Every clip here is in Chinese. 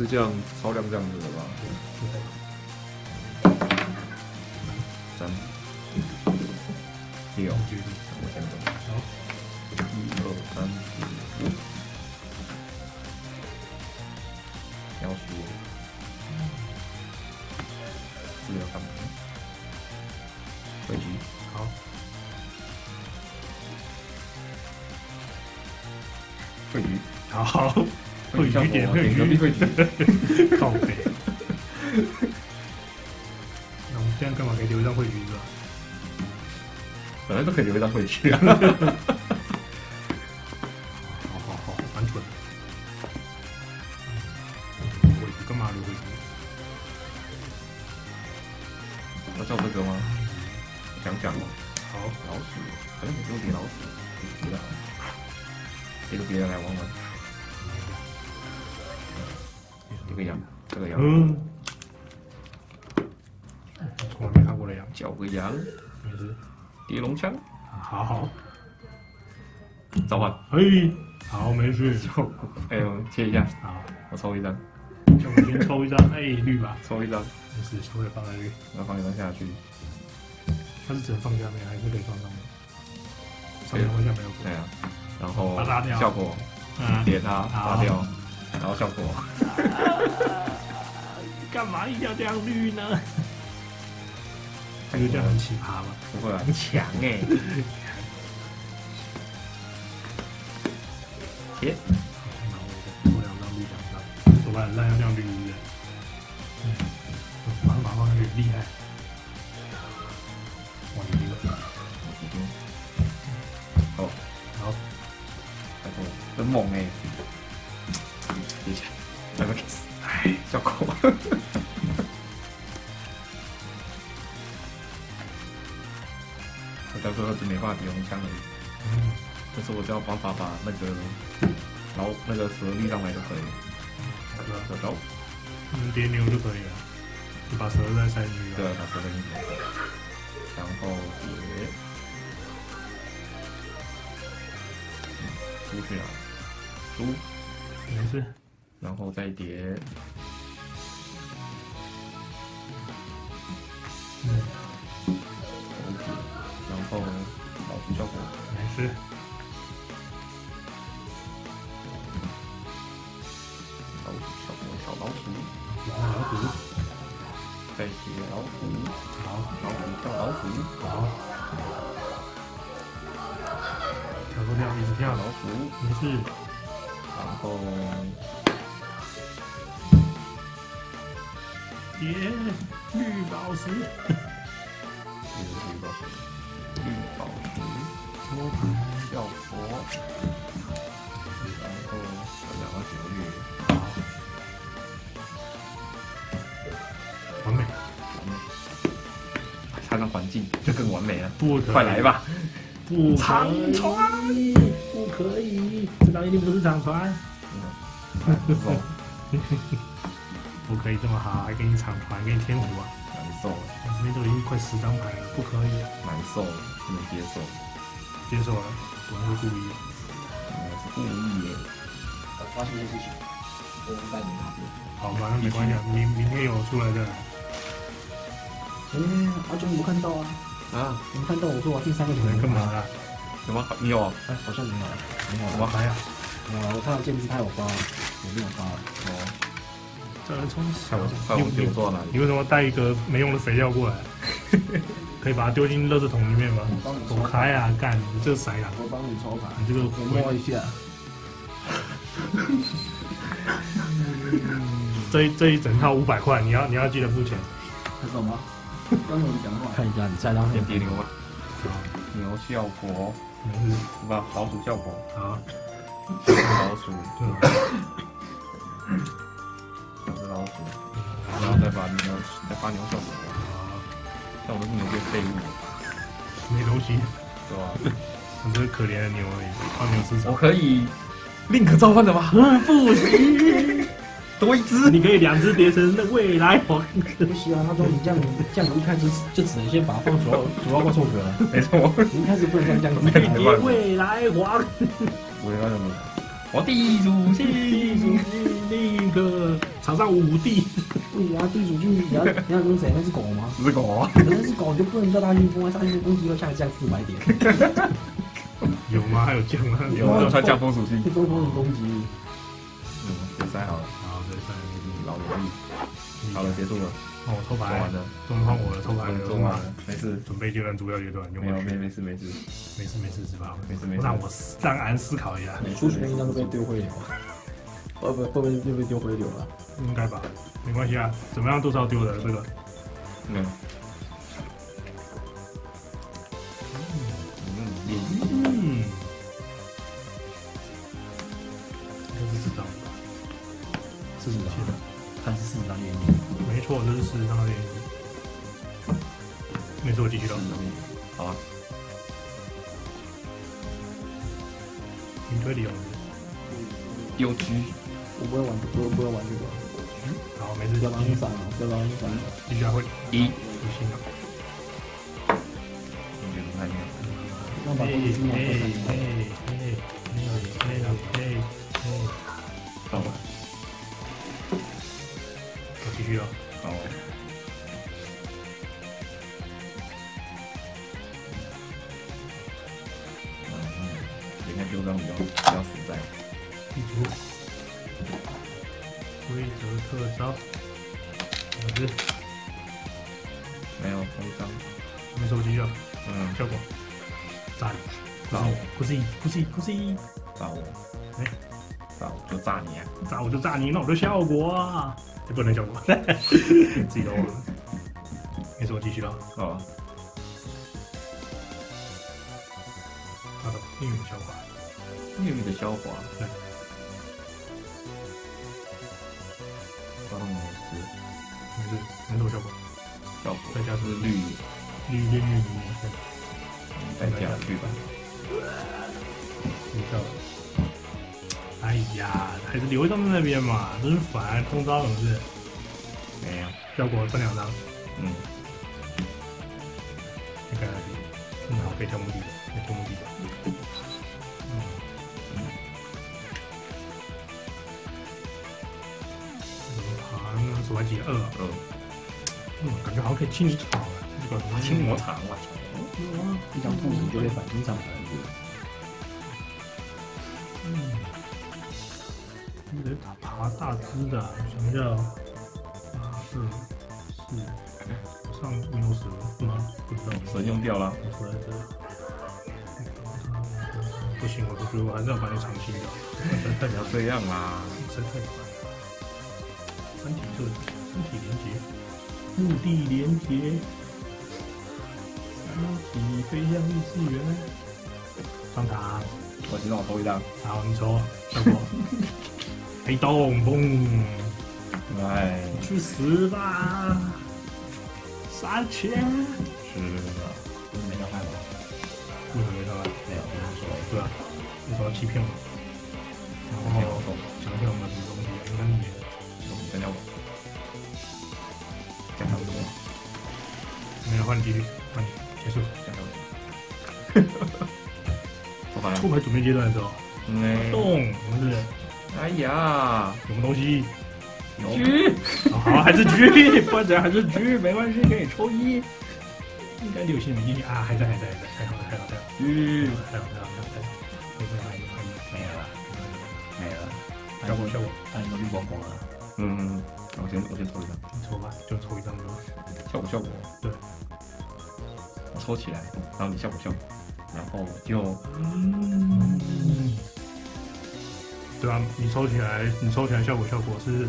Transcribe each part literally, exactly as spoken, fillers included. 是这样超量这样子的吧？三、六，我先走。一二三四五，你要输我。这个要干嘛？回击。好。回击。好。 会雨点，会雨会雨，靠北。那我们这样干嘛？可以留一张会雨是吧？本来都可以留一张会雨啊。好好好，蛮蠢的。会雨干嘛留会雨？要叫这个吗？讲讲嘛。好，老鼠，反正你都比老鼠，你别来，这个别人来玩玩。 这个羊，这个羊，嗯，从来没看过的羊，叫个羊，没事，叠龙枪，好好，走吧，嘿，好，没事，哎呦，切一下，好，我抽一张，我们先抽一张，哎，绿吧，抽一张，没事，稍微放在绿，然后放一张下去，它是只能放下面，还是可以放上面？上面好像没有，对啊，然后把它打掉，效果，叠它，打掉。 然后效果，干嘛一定要这样绿呢？这样很奇葩吗？不会啊，很强哎！切，我两张绿，两张，走吧，那要这样绿绿的，嗯，马上马上绿，厉害！哇，你这个，好，好，然后很猛哎！ 那个，哎，小狗。我到时候只没办法用枪而已，嗯、但是我只要把把把那个，然后那个蛇立上来就可以了。那个蛇刀，嗯，别牛就可以了。你把蛇再塞进去。对，把蛇塞进去。然后叠，出去啊，出，没事。 然后再叠，嗯，然后老鼠效果没事，老鼠效果小老鼠，老鼠，再叠老鼠，好，老鼠跳老鼠，好，跳不跳？你跳老鼠，没事，然后。 叠绿宝石，绿宝石，绿宝石，托盘效果，然后两个九绿，好，完美，完美，加上环境就更完美了，不快来吧，不长船，不可以，这张一定不是长船，嗯。 不可以这么好，还给你长团，给你天胡啊！难受了，这边都已经快十张牌了，不可以。难受了，不能接受。接受了，我们是故意的。我是故意的。我发现一件事情，我们带你那边。好吧，那没关系，明明天有出来的。嗯，阿娟没看到啊。啊，没看到，我说我第三个球员干嘛了？什么？你有？哎，好像没有。没有。我还有。啊，我看到剑姬他有发，我没有发。哦。 你为什么带一个没用的肥料过来？可以把它丢进垃圾桶里面吗？走开啊！干，你这谁啊？我帮你抽牌，你这个摸一下。这一这一整套五百块，你要你要记得付钱。看什么？跟我讲话。看一下，你再让点滴牛吧。牛效果，不，老鼠效果啊。老鼠。对。 老鼠，然后再把牛，再发牛效果。但我的牛变废物了，没东西，对吧？我这是可怜的牛而已，放牛吃草。我可以宁可召唤的吗？不行，多一只。你可以两只叠成未来王。不行啊，他说你这样这样一开始就只能先把它放主要主要怪兽壳了。没错，你一开始不能这样叠未来王。未来王，我第一组，第一组，第一个。常上五帝。对呀、啊，地主就你要你要跟谁？那是狗吗？是狗啊！那是狗，你就不能叫大旋风啊！大旋风只有下降四百点。有吗？还有降吗？有啊，它降风属性。风风的攻击力。嗯，决赛好了，好决赛，老罗毅，好了，结束了。哦，我偷牌完了，终于换我了，偷牌了，中了，没事，准备就让主要阶段用完了，没没事没事，没事没事是吧？没事没事，让我让俺思考一下，你出去应该会被丢灰流，会不会会不会被丢灰流了？应该吧，没关系啊，怎么样都是要丢的这个，嗯，嗯嗯，这是四张，四张，它是四张原因。 没错，这是事实上的原因。没错，我继续了。好啊。你推理哦。丢狙。我不会玩，不不会玩这个。嗯。好，没事。要玩反，要玩反。必须要会。一。不行啊。我觉得太厉害了。要把攻击力拿回来。哎哎哎哎哎哎哎！到了。 继续啊！好。嗯，应该丢张比较比较实在。地主。规则特招。老师。没有，没张。没手机啊。嗯。效果。炸你！炸我！不是，不是，不是。炸我！哎。炸我就炸你啊！炸我就炸你，那我的效果啊！ 不能叫我，自己都忘了。没事，我继续了。哦。好的，命运的消化。命运的消化。对。发动模式。没事，没事，我效果。效果。再加是绿，绿绿绿绿。再加绿吧。没效。 哎呀，还是留在那边嘛，真是烦！通招怎么是？没有，效果分两张。嗯。你看，嗯，好，可以跳墓地的，可以跳墓地的。嗯。好，那手牌几二啊？嗯，感觉好像可以清一场了。这个清魔场，我操！一张兔子就会反清场。 得打爬大只的，想一下，八四四上没有蛇是吗？不知道，蛇用掉了。不行，我觉得我还是要把你长清掉。不要这样啦，实在太烦了。身体特，身体连结，陆地连结，超级飞向异次元。上塔，我先让我抽一张。好，你抽，小果。黑洞，嘣！哎，去死吧！杀钱！是的，你没伤害吗？为什么没伤害？没有，没说，对吧？你说欺骗我，然后想骗我们什么东西？应该你，我等下我，干他们什么？没有换几率，换你结束，干他们。出牌准备阶段的时候，动，不是。 哎呀，什么东西？狙，好，还是狙，不然还是狙，没关系，可以抽一。应该有些没进去啊，还在，还在，还在，太好了，太好了，狙，太好了，太好了，太好了，没有了，没有了，没有了，效果效果，哎，你绿光光了。嗯，我先我先抽一张，抽吧，就抽一张吧。效果效果，对，我抽起来，然后你效果效果，然后我就。 对啊，你抽起来，你抽起来效果效果是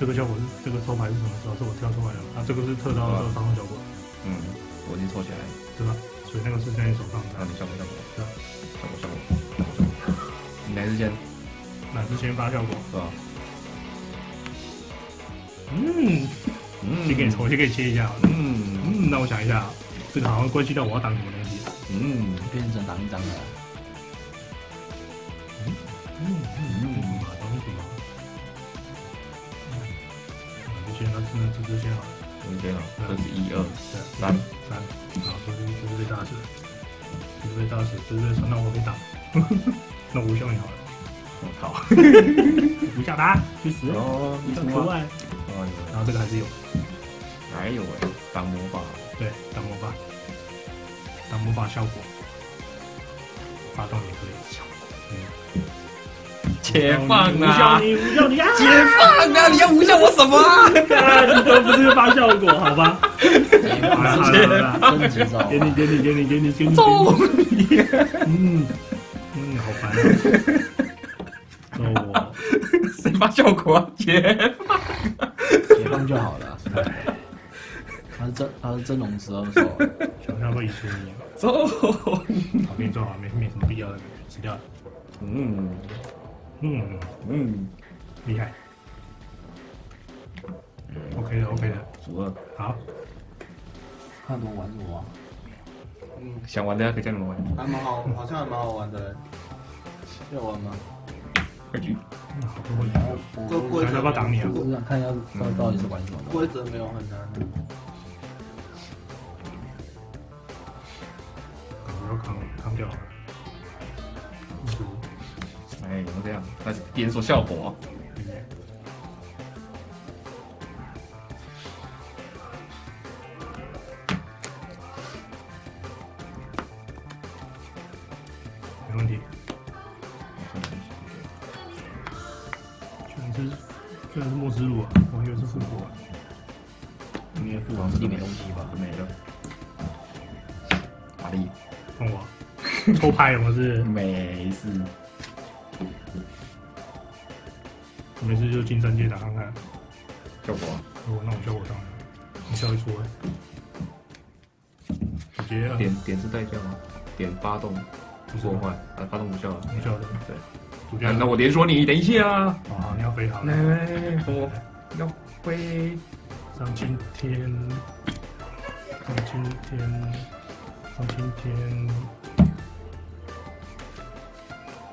这个效果是这个抽牌是什么时候？是我跳出来的啊，这个是特招的防御效果。嗯，我已经抽起来了，对吧？所以那个是在你手上的。那你效果效果，对，效果效果。你来之前，来之前发效果是吧？嗯，先给你抽，先给你切一下。嗯嗯，那我想一下，这个好像关系到我要挡什么东西。嗯，变成挡一张了。 嗯嗯嗯，马东西嘛，嗯，先那那这这先好，这先好，这是一二三三，好，这是这是被大死，这是被大死，这是那我被打，那我笑你好了，我靠！不下达，去死！哦，你很可爱。哦，然后这个还是有。还有哎，挡魔法。对，挡魔法，挡魔法效果，发动也可以。嗯。解放啊！无效你，无效你啊！解放啊！你要无效我什么？你都不是发效果，好吧？给你，给你，给你，给你，给你。揍你！嗯。 嗯，好烦啊！我谁发效果啊？解放，解放就好了。他是真，他是真龙十二兽，想要不一出你？走，好，给你做好，没没什么必要的，死掉了。嗯嗯嗯，厉害。OK 的 ，OK 的，十二，好。看我玩什么？ 想玩的可以叫你们玩，还蛮好，好像还蛮好玩的。要玩吗？规矩，好多规矩。规则要不要挡你啊？我想看一下到底是玩什么。规则没有很难。我要扛扛掉了。哎，怎么这样？那是连锁效果。 没问题。居然是居然是末之路啊！我以为是复活。因为复活自己没东西吧？没了。阿力，看我偷拍我是。没事。我没事就金山街打看看。效果？如果那我效果上了，你效一出哎。直接啊！点点是代价吗？点发动。 不是我换，啊，发动无效了，无效的，对。那我连说你，等一下啊！啊，你要飞好，来来来，我要飞上青天，上青天，上青天。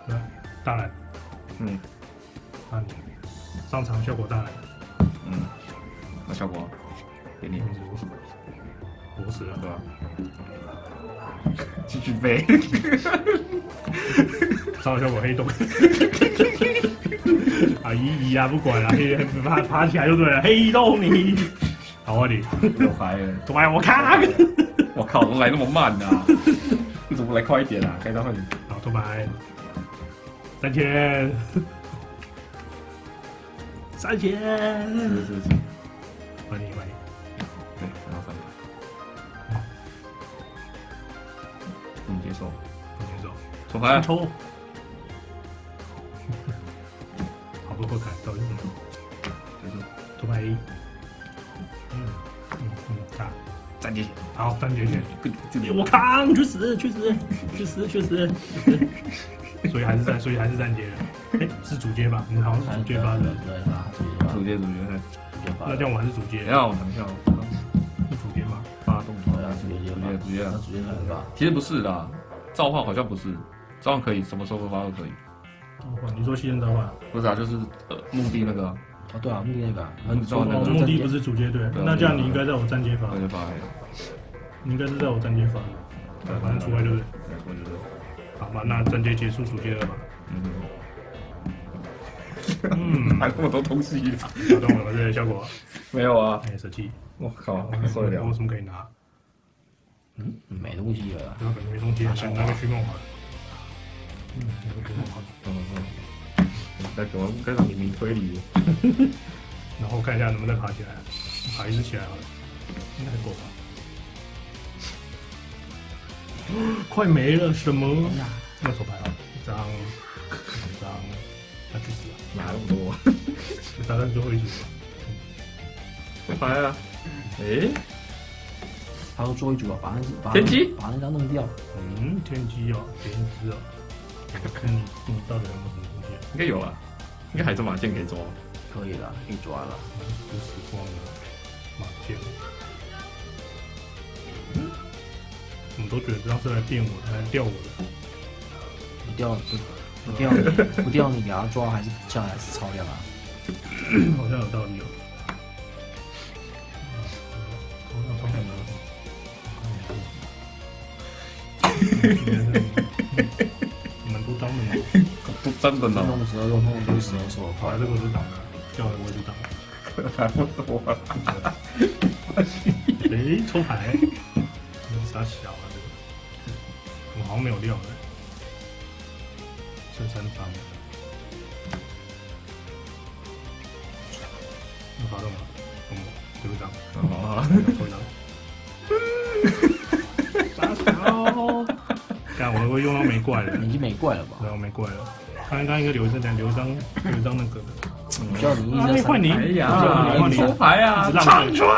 来，大蓝，嗯，那你上场效果大蓝，嗯，那效果给你，我死了，对吧？ 继续飞，上效果黑洞，啊姨姨啊不管了，黑爬爬起来就对了，黑洞你，好啊你，又来了，怎么我卡？我靠，怎么来那么慢啊？你怎么来快一点啊？开到快点，好，怎么来？三千，三千，是是是，欢迎欢迎。 接受，接受，重开，抽，好多后台到底是什么？结束，重开一，嗯嗯嗯，打，暂停，好，暂停，这里我扛，去死，去死，去死，去死，所以还是暂，所以还是暂停的，哎，是主接吧？我们好像是主接发的，主接主接主接，那这样我还是主接，让我等一下，是主接吗？发动出来，主接主接主接来吧，其实不是啦。 召唤好像不是，召唤可以什么时候发都可以。哦，你说牺牲召唤？不是啊，就是呃墓地那个。哦，对啊，墓地那个。哦，墓地不是主接对，那这样你应该在我站街发。站街发。你应该是在我站街发。对，反正除外就是。对，除外就是。好吧，那站街结束主接了吧？嗯。嗯，还那么多东西。打断我了，这些效果。没有啊。哎，舍弃。我靠，受得了。有什么可以拿？ 嗯，没东西了。那个没东西，先拿个虚梦环。嗯，拿个虚梦环。嗯嗯。再给我跟上你们推理。然后看一下能不能再爬起来，爬一次起来好了，应该够吧。快没了，什么？要手牌啊！一张，一张，他去死了！哪那么多？打算最后一局。手牌啊！哎。 还要做一组啊，把那把把那张弄掉。嗯，天机哦，天机哦。看你你到底有没有什么东西？应该有啊，应该还是马剑可以抓。可以了，可以抓了。不时光了，马剑。嗯，我们都觉得这张是来电我的，来钓我的。不钓不不钓你，不钓你给他抓还是这样还是超量啊？好像有道理哦。 你们都当了吗？真的呢？用十二用用对十二手，反正这个是挡开，掉了我就挡。还不多。哎，抽牌，傻小啊这个，我好像没有料的，剩三张。你发动了，嗯，丢一张，啊，抽一张。 干我我用到没怪了，你已经没怪了吧？对，我没怪了。刚刚刚一个留一张，留一张，留一张那个。叫你一直换你，换你抽牌啊！长川，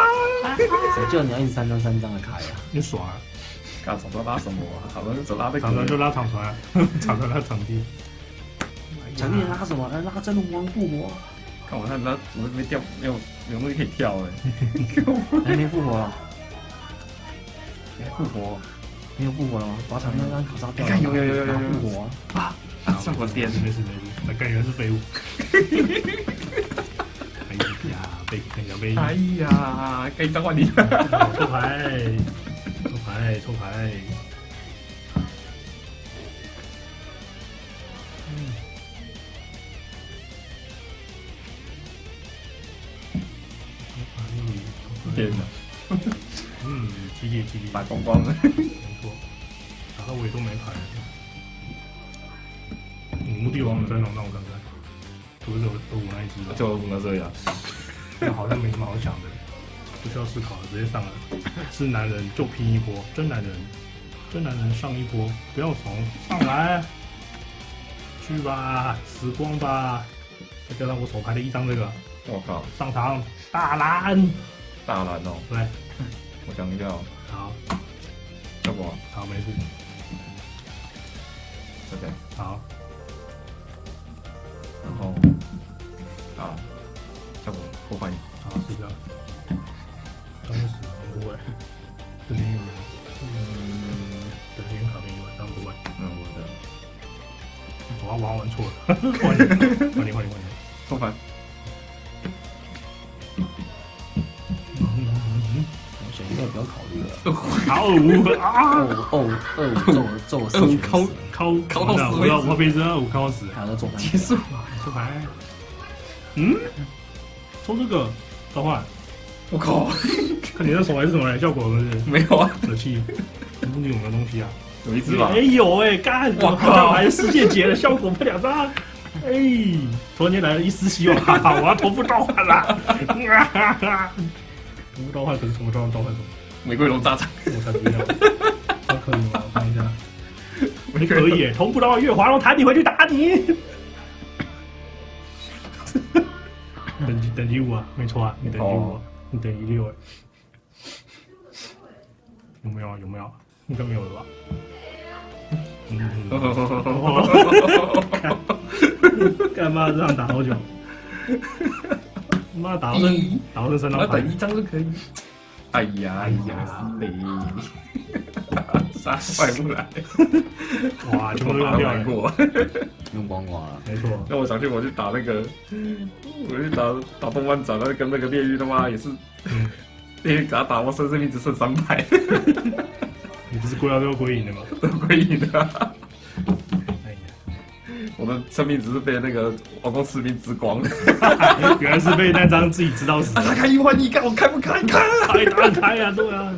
谁叫你要一直三张三张的卡呀？你爽啊！干长川拉什么啊？长川就只拉被。长川就拉长川，长川拉场地。场地拉什么？拉真龙王附魔。看我那拉，我没掉，没有没有东西可以跳哎。还没复活啊？没复活。 没有复活了吗？把场上那张卡杀掉了。有有有有有复活啊！上火电，没事没事，那感觉是废物。哎呀，被被小被。哎呀，该召唤你。抽牌，抽牌，抽牌。天哪！嗯，激烈激烈，打光光了。 打到我也都没牌，你墓地王真龙让我看看，不是二五那一只，就二五那这样，那好像没什么好想的，不需要思考了，直接上了。是男人就拼一波，真男人，真男人上一波，不要怂，上来，去吧，时光吧，再加上我手牌的一张这个，我靠，上场大蓝，大蓝哦，来，我想一下，好。 要不好没事 ，OK 好，然后好，要不我换你，好是这样，当时不会，这边有人，嗯，这边卡边有人，当不会，嗯我的，我玩玩错了，换你换你换你换你，收牌，我选应该不要考虑。 好五啊！哦哦，揍我揍我！敲敲敲到死！我我被这二五敲死！还要中牌？结束！出牌！嗯，抽这个召唤！我靠！看你的手还是什么来效果？不是？没有啊！舍弃！你有没有东西啊？有一只吧？没有哎！干！我靠！还世界劫的效果配两张！哎！突然间来了一丝希望！哈哈！我要头部召唤了！哈哈！头部召唤可是什么召唤？召唤什么？ 玫瑰龙炸场，我才不要！我可以吗？我看一下，你可以同步的话，月华龙弹你回去打你。等级等级五啊，没错啊，你等级五，你等级六哎。有没有？有没有？应该没有了吧？干嘛这样打好久？妈打到剩打到剩三张牌，等一张就可以。 哎呀哎呀，你啥坏不来？哇，全部都玩过，用光光了，没错。那我想去，我去打那个，我去打打动漫展，那跟那个炼狱的妈也是，炼狱给他打，我甚至一直剩三百。你不是过来都要归隐的吗？都归隐的。哎呀，我的生命只是被那个王宫士兵吃光了。原来是被那张自己知道死。他开一换一，看我开不开？开。 太难开呀，对啊。